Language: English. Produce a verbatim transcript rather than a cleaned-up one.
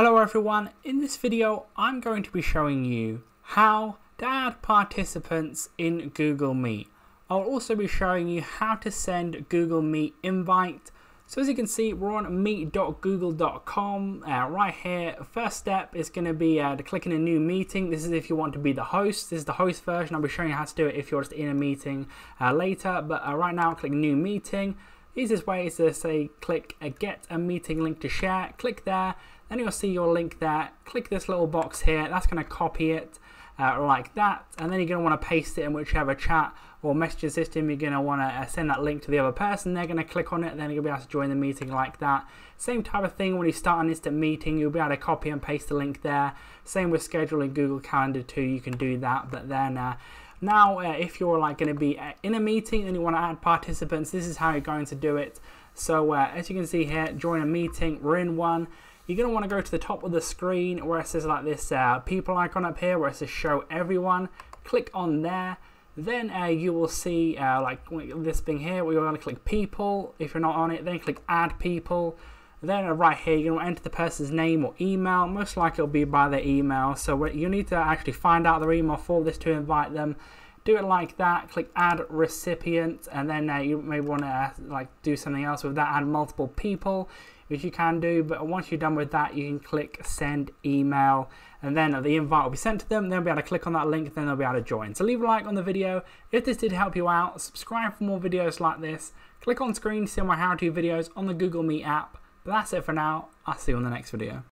Hello everyone, in this video I'm going to be showing you how to add participants in Google Meet. I'll also be showing you how to send Google Meet invite. So as you can see, we're on meet dot google dot com uh, right here. First step is going to be uh, to click in a new meeting. This is if you want to be the host. This is the host version. I'll be showing you how to do it if you're just in a meeting uh, later, but uh, right now click new meeting. Easiest way is to say click a get a meeting link to share, click there, then you'll see your link there, click this little box here, that's going to copy it uh, like that, and then you're going to want to paste it in whichever chat or messaging system you're going to want to send that link to the other person. They're going to click on it, then you'll be able to join the meeting like that. Same type of thing when you start an instant meeting, you'll be able to copy and paste the link there. Same with scheduling Google Calendar too, you can do that. But then uh, now uh, if you're like going to be in a meeting and you want to add participants, this is how you're going to do it. So uh, as you can see here, join a meeting, we're in one. You're going to want to go to the top of the screen where it says like this uh, people icon up here where it says show everyone, click on there. Then uh, you will see uh, like this thing here where you're going to click people. If you're not on it, then click add people. Then uh, right here you're going to enter the person's name or email. Most likely it'll be by their email, so you need to actually find out their email for this to invite them. Do it like that, click add recipient, and then uh, you may want to uh, like do something else with that, add multiple people, which you can do. But once you're done with that, you can click send email, and then the invite will be sent to them. They'll be able to click on that link, then they'll be able to join. So leave a like on the video if this did help you out, subscribe for more videos like this, click on screen to see my how-to videos on the Google Meet app. But that's it for now, I'll see you on the next video.